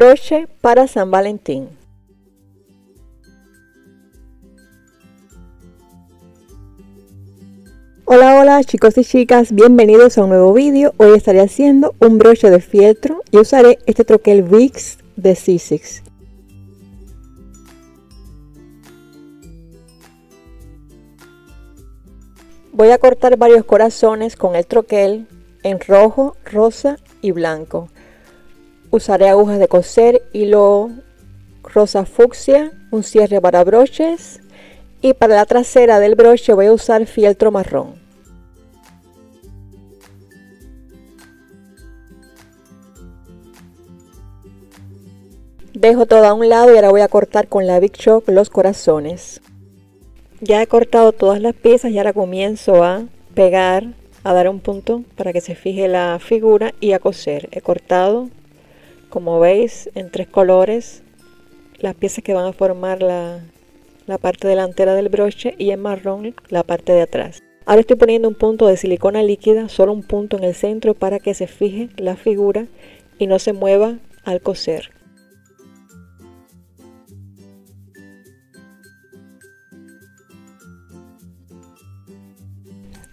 crochet para San Valentín. Hola, hola chicos y chicas, bienvenidos a un nuevo vídeo. Hoy estaré haciendo un broche de fieltro y usaré este troquel Wix de Sisix. Voy a cortar varios corazones con el troquel en rojo, rosa y blanco. Usaré agujas de coser, hilo rosa fucsia, un cierre para broches. Y para la trasera del broche voy a usar fieltro marrón. Dejo todo a un lado y ahora voy a cortar con la Big Shot los corazones. Ya he cortado todas las piezas y ahora comienzo a pegar, a dar un punto para que se fije la figura y a coser. He cortado, como veis, en tres colores las piezas que van a formar la parte delantera del broche y en marrón la parte de atrás. Ahora estoy poniendo un punto de silicona líquida, solo un punto en el centro para que se fije la figura y no se mueva al coser.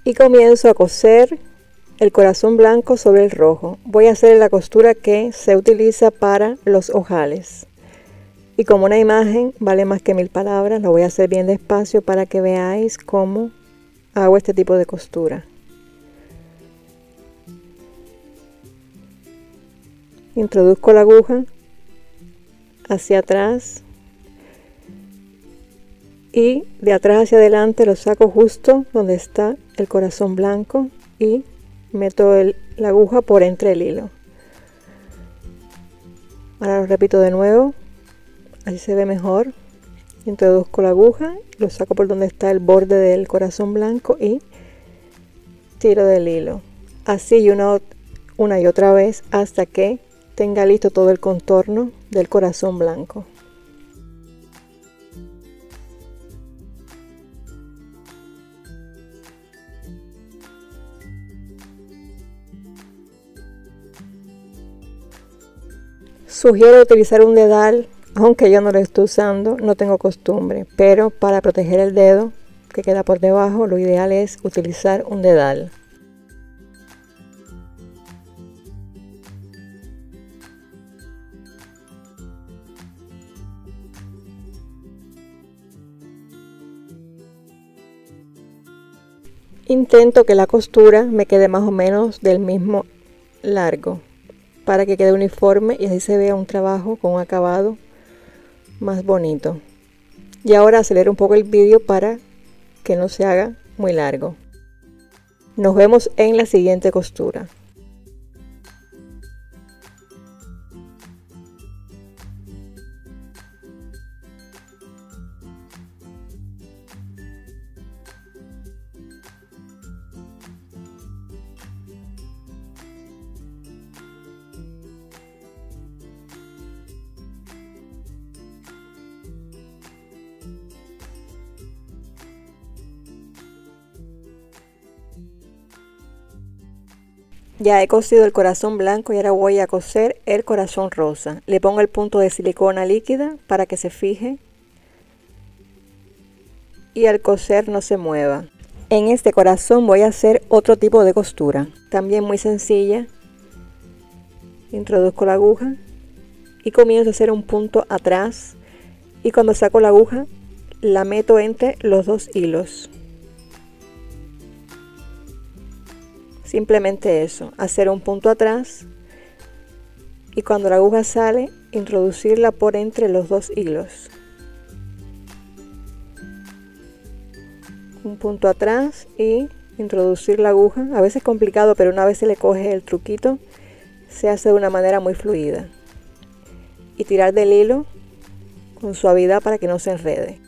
Y comienzo a coser el corazón blanco sobre el rojo. Voy a hacer la costura que se utiliza para los ojales. Y como una imagen vale más que mil palabras, lo voy a hacer bien despacio para que veáis cómo hago este tipo de costura. Introduzco la aguja hacia atrás y de atrás hacia adelante lo saco justo donde está el corazón blanco y meto la aguja por entre el hilo. Ahora lo repito de nuevo. Así se ve mejor. Introduzco la aguja, lo saco por donde está el borde del corazón blanco y tiro del hilo. Así y una y otra vez hasta que tenga listo todo el contorno del corazón blanco. Sugiero utilizar un dedal. Aunque yo no lo estoy usando, no tengo costumbre, pero para proteger el dedo que queda por debajo, lo ideal es utilizar un dedal. Intento que la costura me quede más o menos del mismo largo, para que quede uniforme y así se vea un trabajo con un acabado más bonito. Y ahora acelero un poco el vídeo para que no se haga muy largo. Nos vemos en la siguiente costura. Ya he cosido el corazón blanco y ahora voy a coser el corazón rosa. Le pongo el punto de silicona líquida para que se fije y al coser no se mueva. En este corazón voy a hacer otro tipo de costura, también muy sencilla. Introduzco la aguja y comienzo a hacer un punto atrás y cuando saco la aguja la meto entre los dos hilos. Simplemente eso, hacer un punto atrás y cuando la aguja sale, introducirla por entre los dos hilos. Un punto atrás y introducir la aguja. A veces es complicado, pero una vez se le coge el truquito, se hace de una manera muy fluida. Y tirar del hilo con suavidad para que no se enrede.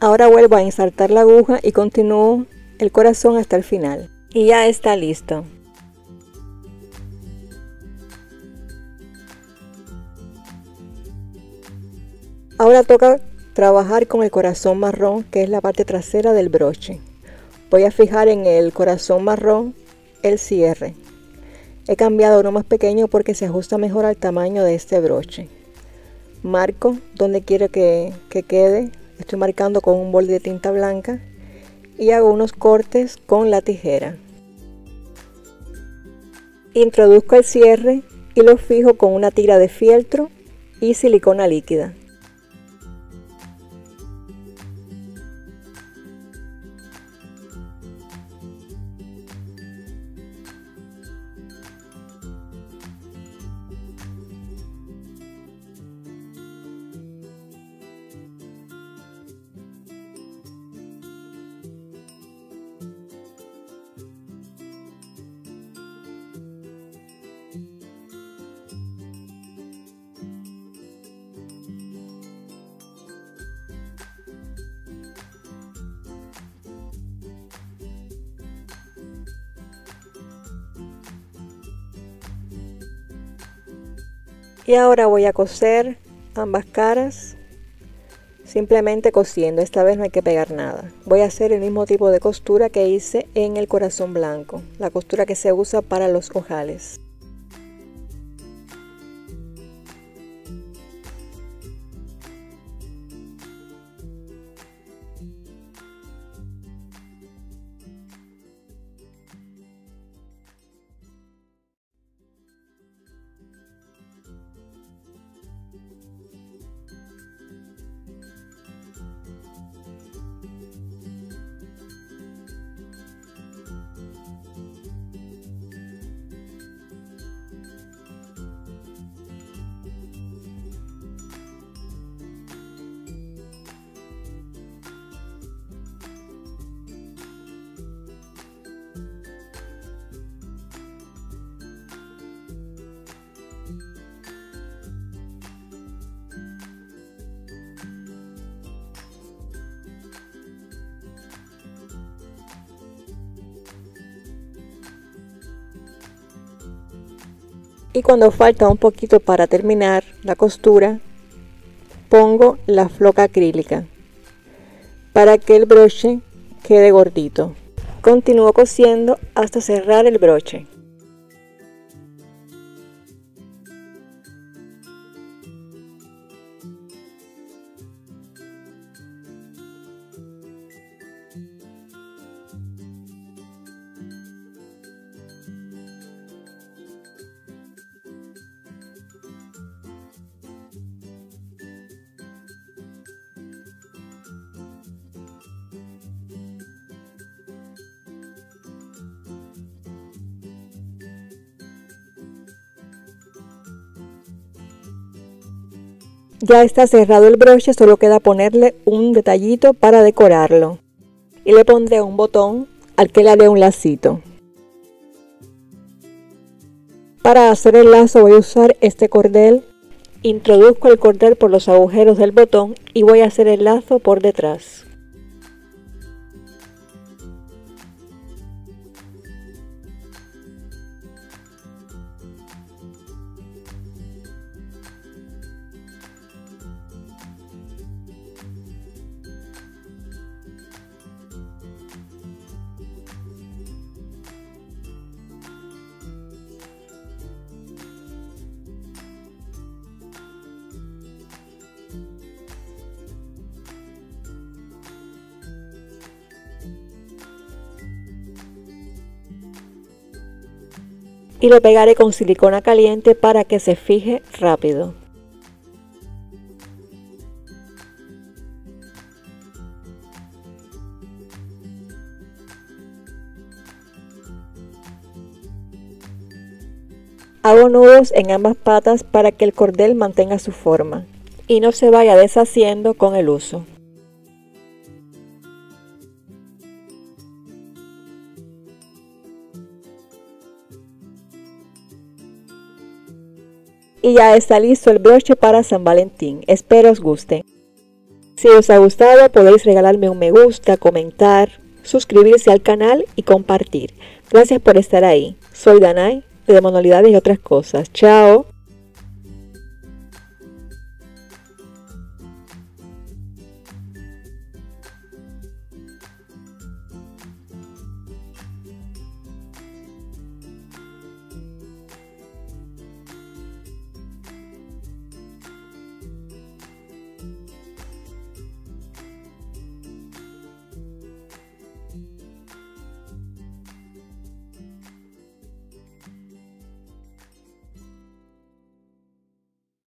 Ahora vuelvo a insertar la aguja y continúo el corazón hasta el final. Y ya está listo. Ahora toca trabajar con el corazón marrón, que es la parte trasera del broche. Voy a fijar en el corazón marrón el cierre. He cambiado uno más pequeño porque se ajusta mejor al tamaño de este broche. Marco donde quiero que quede. Estoy marcando con un bol de tinta blanca y hago unos cortes con la tijera. Introduzco el cierre y lo fijo con una tira de fieltro y silicona líquida. Y ahora voy a coser ambas caras, simplemente cosiendo. Esta vez no hay que pegar nada. Voy a hacer el mismo tipo de costura que hice en el corazón blanco, la costura que se usa para los ojales. Y cuando falta un poquito para terminar la costura, pongo la floca acrílica para que el broche quede gordito. Continúo cosiendo hasta cerrar el broche. Ya está cerrado el broche, solo queda ponerle un detallito para decorarlo. Y le pondré un botón al que le haré un lacito. Para hacer el lazo voy a usar este cordel. Introduzco el cordel por los agujeros del botón y voy a hacer el lazo por detrás. Y lo pegaré con silicona caliente para que se fije rápido. Hago nudos en ambas patas para que el cordel mantenga su forma y no se vaya deshaciendo con el uso. Y ya está listo el broche para San Valentín. Espero os guste. Si os ha gustado, podéis regalarme un me gusta, comentar, suscribirse al canal y compartir. Gracias por estar ahí. Soy Danay de Manualidades y otras cosas. Chao.